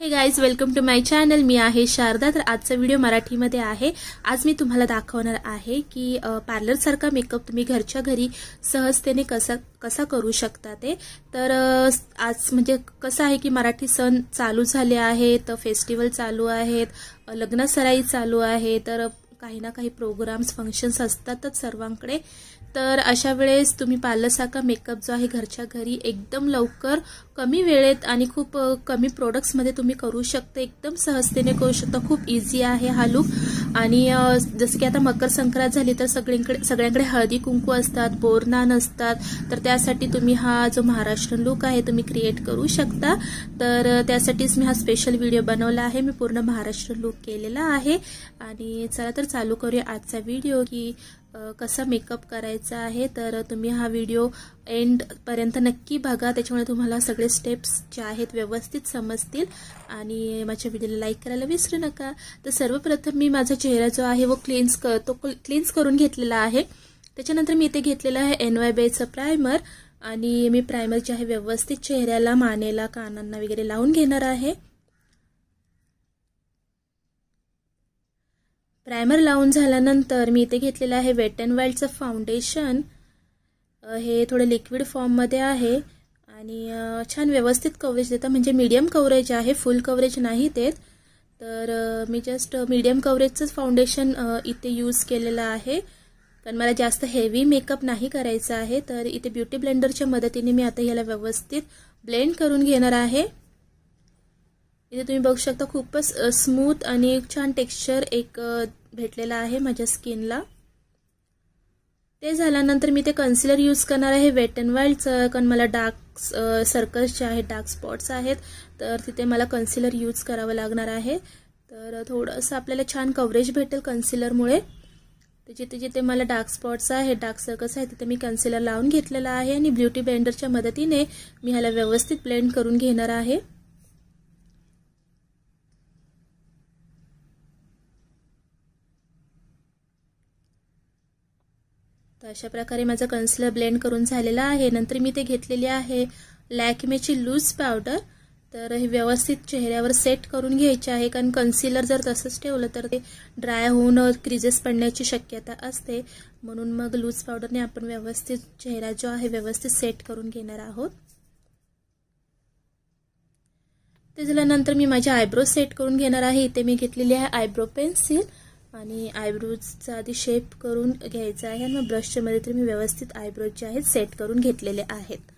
Hey guys, welcome to my channel. मी आहे शारदा। तर आजचा व्हिडिओ मराठीमध्ये आहे। आज मी तुम्हाला दाखवणार आहे की पार्लर सारखा मेकअप तुम्ही घरच्या घरी सहजतेने कसा करू शकता ते। तर आज म्हणजे कसं आहे की मराठी सण चालू झाले आहेत, फेस्टिवल चालू आहेत, लग्न सराई चालू आहे, तर काही ना काही प्रोग्राम्स फंक्शन्स असतातच सर्वांकडे। तर अशा वेळेस तुम्ही पार्लर सारखा मेकअप जो आहे घरच्या घरी एकदम लवकर कमी वेळेत आणि खूप कमी प्रोडक्ट्समध्ये तुम्ही करू शकता, एकदम सहजतेने करू शकता। खूप इझी आहे हा लूक। आणि जसं की आता मकर संक्रांत झाली तर सगळ्यांकडे हळदी कुंकू असतात, बोरनान असतात, तर त्यासाठी तुम्ही हा जो महाराष्ट्रीयन लूक आहे तुम्ही क्रिएट करू शकता। तर त्यासाठीच मी हा स्पेशल व्हिडिओ बनवला आहे। मी पूर्ण महाराष्ट्रीयन लूक केलेला आहे आणि चला तर चालू करूया आजचा व्हिडिओ की कसा मेकअप करायचा आहे। तर तुम्ही हा व्हिडिओ एंड पर्यंत नक्की बघा, त्याच्यामुळे तुम्हाला सगळे स्टेप्स जे आहेत व्यवस्थित समजतील। आणि माझ्या व्हिडिओला लाईक करायला विसरू नका। तर सर्वप्रथम मी माझा चेहरा जो आहे वो क्लीन्स करून घेतलेला आहे। त्याच्यानंतर मी इथे घेतलेला आहे NY बेसचा प्राइमर आणि मी प्राइमर जे आहे व्यवस्थित चेहऱ्याला, मानेला, कानांना वगैरे लावून घेणार आहे। प्राइमर लावून झाल्यानंतर मी इथे घेतलेलं आहे वेट अँड वाईल्डचं फाउंडेशन। हे थोडं लिक्विड फॉर्ममध्ये आहे आणि छान व्यवस्थित कव्हरेज देतं, म्हणजे मीडियम कव्हरेज आहे, फुल कव्हरेज नाही देत। तर मी जस्ट मीडियम कव्हरेजचंच फाउंडेशन इथे यूज केलेलं आहे, कारण मला जास्त हेवी मेकअप नाही करायचं आहे। तर इथे ब्युटी ब्लेंडरच्या मदतीने मी आता ह्याला व्यवस्थित ब्लेंड करून घेणार आहे। इथे तुम्ही बघू शकता खूपच स्मूथ आणि छान टेक्स्चर एक भेटलेला आहे माझ्या स्किनला। ते झाल्यानंतर मी ते कन्सिलर यूज करणार आहे वेट अँड वाईल्डचं, कारण मला डार्क सर्कल्स जे आहेत, डार्क स्पॉट्स आहेत, तर तिथे मला कन्सिलर यूज करावं लागणार आहे। तर थोडंसं आपल्याला छान कव्हरेज भेटेल कन्सिलरमुळे। तर जिथे जिथे मला डार्क स्पॉट्स आहेत, डार्क सर्कल्स आहेत, तिथे मी कन्सिलर लावून घेतलेला आहे आणि ब्युटी ब्लेंडरच्या मदतीने मी ह्याला व्यवस्थित ब्लेंड करून घेणार आहे। अशा प्रकारे माझा कन्सिलर ब्लेंड करून झालेला आहे। नंतर मी ते घेतलेली आहे लॅक्मेची लूज पावडर। तर हे व्यवस्थित चेहऱ्यावर सेट करून घ्यायचे आहे, कारण कन्सिलर जर तसंच ठेवलं तर ते ड्राय होऊन क्रिजेस पडण्याची शक्यता असते, म्हणून मग लूज पावडरने आपण व्यवस्थित चेहरा जो आहे व्यवस्थित सेट करून घेणार आहोत। ते झाल्यानंतर मी माझे आयब्रो सेट करून घेणार आहे। इथे मी घेतलेली आहे आयब्रो पेन्सिल आणि आयब्रोजचा आधी शेप करून घ्यायचा आहे आणि मग ब्रशच्या मदतीने मी व्यवस्थित आयब्रोज जे आहेत सेट करून घेतलेले आहेत।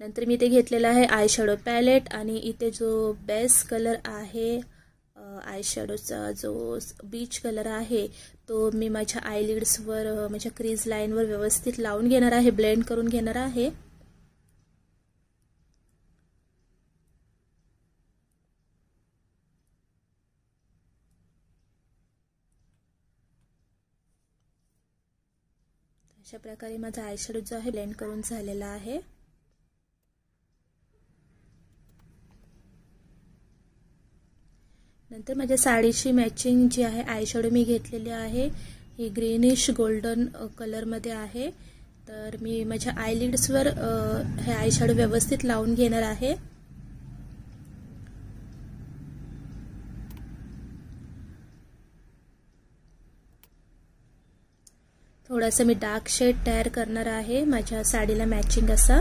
नंतर मी इथे घेतलेला आहे आयशॅडो पॅलेट आणि इथे जो बेस कलर आहे आयशॅडोचा, जो बीच कलर आहे, तो मी माझ्या आयलिड्सवर, माझ्या क्रीज लाईनवर व्यवस्थित लावून घेणार आहे, ब्लेंड करून घेणार आहे। अशा प्रकारे माझा आयशॅडो जो आहे ब्लेंड करून झालेला आहे। नंतर माझ्या साडीची मॅचिंग जी आहे आयशॅडो मी घेतलेली आहे, ही ग्रीनिश गोल्डन कलरमध्ये आहे। तर मी माझ्या आयलिड्सवर हे आयशॅडो व्यवस्थित लावून घेणार आहे। थोडासा मी डार्क शेड तयार करणार आहे माझ्या साडीला मॅचिंग असा।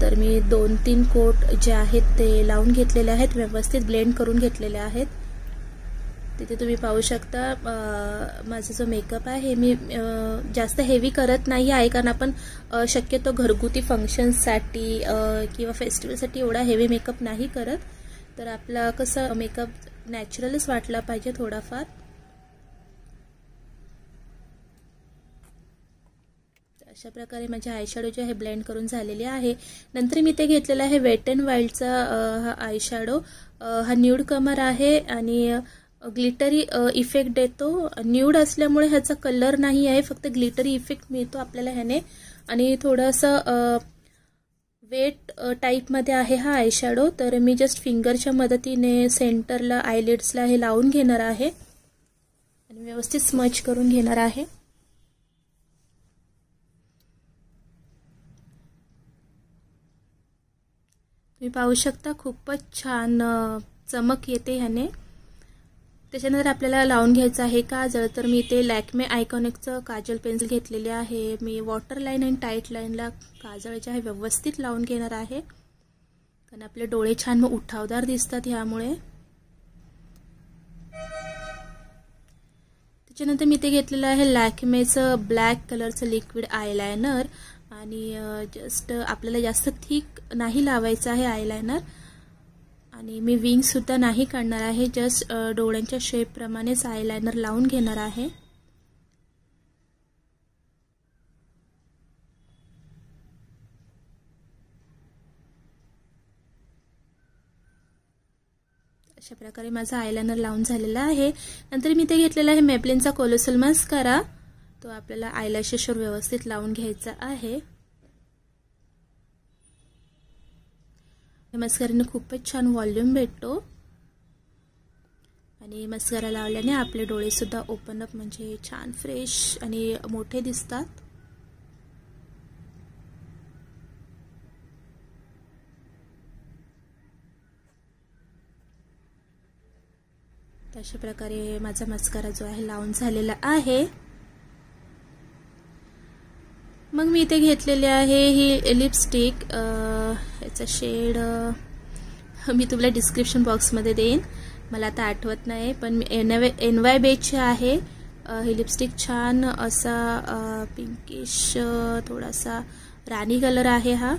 तर मी 2-3 कोट जे आहेत ते लावून घेतलेले आहेत, व्यवस्थित ब्लेंड करून घेतलेले आहेत। तिथे तुम्ही पाहू शकता माझा जो मेकअप आहे मी जास्त हेवी करत नाही आहे, कारण आपण शक्यतो घरगुती फंक्शन्ससाठी किंवा फेस्टिवलसाठी एवढा हेवी मेकअप नाही करत। तर आपला कसं मेकअप नॅचरलच वाटला पाहिजे थोडाफार। अशा प्रकारे माझे आयशॅडो जे आहे ब्लेंड करून झालेले आहे। नंतर मी ते घेतलेला आहे वेट अँड वाईल्डचा हा आयशॅडो। हा न्यूड कमर आहे आणि ग्लिटरी इफेक्ट देतो। न्यूड असल्यामुळे ह्याचा कलर नाही आहे, फक्त ग्लिटरी इफेक्ट मिळतो आपल्याला ह्याने आणि थोडंसं वेट टाईपमध्ये आहे हा आयशॅडो। तर मी जस्ट फिंगरच्या मदतीने सेंटरला, आयलिड्सला हे लावून घेणार आहे आणि व्यवस्थित स्मच करून घेणार आहे। तुम्ही पाहू शकता खूपच छान चमक येते ह्याने। त्याच्यानंतर आपल्याला लावून घ्यायचं आहे काजळ। तर मी इथे लॅक्मे आयकॉनिकचं काजल पेन्सिल घेतलेली आहे। मी वॉटर लाईन आणि टाईट लाईनला काजळ जे आहे व्यवस्थित लावून घेणार आहे, कारण आपले डोळे छान व उठावदार दिसतात यामुळे। त्याच्यानंतर मी इथे घेतलेलं आहे लॅक्मेचं ब्लॅक कलरचं लिक्विड आयलाइनर। आणि जस्ट आपल्याला जास्त थिक नाही लावायचं आहे आयलाइनर, आणि मी विंग सुद्धा नाही काढणार आहे, जस्ट डोळ्यांच्या शेप प्रमाणे आयलाइनर लावून घेणार आहे। अशा प्रकारे माझा आयलाइनर लावून झालेला आहे। नंतर मी ते घेतलेला आहे मेबलिनचा कोलोसल मस्कारा, तो आपल्याला आयलॅशेसवर व्यवस्थित लावून घ्यायचा आहे। मस्काराने खूपच छान वॉल्यूम भेटतो, आणि मस्कारा लावल्याने आपले डोळे सुद्धा ओपन अप म्हणजे छान फ्रेश आणि मोठे दिसतात। अशा प्रकारे माझा मस्कारा जो आहे लावून झालेला आहे। मग मी इथे घेतलेले आहे ही लिपस्टिक, याचा शेड मी तुम्हाला डिस्क्रिप्शन बॉक्समध्ये देईन, मला आता आठवत नाही, पण NY बेजची आहे ही लिपस्टिक। छान असा पिंकिश थोडासा राणी कलर आहे हा।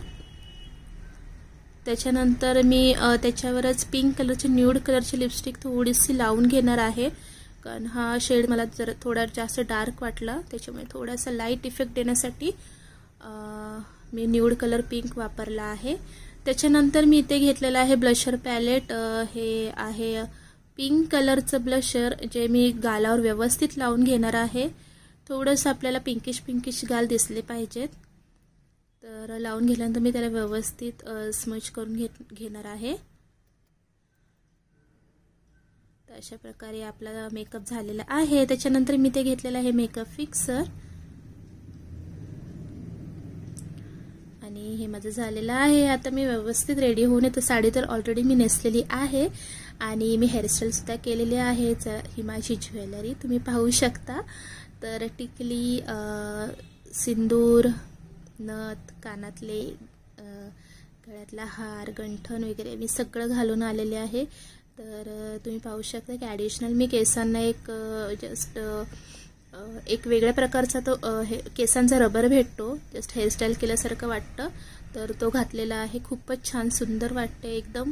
त्याच्यानंतर मी त्याच्यावरच पिंक कलरची न्यूड कलरची लिपस्टिक थोडीशी लावून घेणार आहे, कारण हा शेड मला जरा थोडा जास्त डार्क वाटला, त्याच्यामुळे थोडासा लाईट इफेक्ट देण्यासाठी मी न्यूड कलर पिंक वापरला आहे। त्याच्यानंतर मी इथे घेतलेला आहे ब्लशर पॅलेट। हे आहे पिंक कलरचं ब्लशर, जे मी गालावर व्यवस्थित लावून घेणार आहे। थोडंसं आपल्याला पिंकिश पिंकिश गाल दिसले पाहिजेत, तर लावून घेतल्यानंतर मी त्याला व्यवस्थित स्मच करून घेणार आहे। अशा प्रकारे आपला मेकअप झालेला आहे। त्याच्यानंतर मी ते घेतलेलं आहे मेकअप फिक्सर, आणि हे माझं झालेलं आहे। आता मी व्यवस्थित रेडी होऊन, तर साडी तर ऑलरेडी मी नेसलेली आहे, आणि मी हेअरस्टाईलसुद्धा केलेली आहे। ही माझी ज्वेलरी तुम्ही पाहू शकता, तर टिकली, सिंदूर, नथ, कानातले, गळ्यातला हार, गंठण वगैरे मी सगळं घालून आलेले आहे। तर तुम्ही पाहू शकता की ॲडिशनल मी केसांना एक वेगळ्या प्रकारचा तो केसांचा रबर भेटतो, जस्ट हेअरस्टाईल केल्यासारखं वाटतं, तर तो घातलेला आहे। खूपच छान सुंदर वाटते, एकदम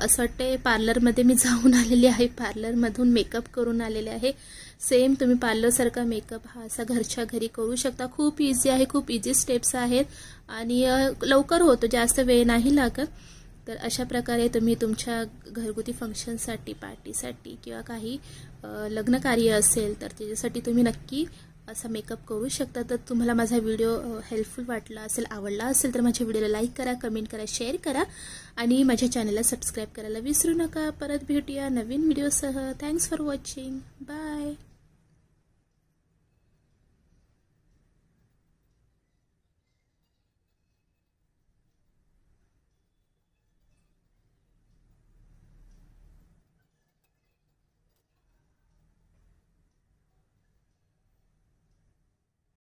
असं वाटते पार्लरमध्ये मी जाऊन आलेली आहे, पार्लरमधून मेकअप करून आलेले आहे। सेम तुम्ही पार्लरसारखा मेकअप हा असा घरच्या घरी करू शकता। खूप इझी आहे, खूप इझी स्टेप्स आहेत, आणि लवकर होतो, जास्त वेळ नाही लागत। तर अशा प्रकारे तुम्ही तुमच्या घरगुती फंक्शनसाठी, पार्टीसाठी किंवा काही लग्न कार्य असेल तर त्याच्यासाठी तुम्ही नक्की असा मेकअप करू शकता। तर तुम्हाला माझा व्हिडिओ हेल्पफुल वाटला असेल, आवडला असेल तर माझ्या व्हिडिओला लाईक करा, कमेंट करा, शेअर करा, आणि माझ्या चॅनलला सबस्क्राईब करायला विसरू नका। परत भेटूया नवीन व्हिडिओसह। Thanks for watching. बाय.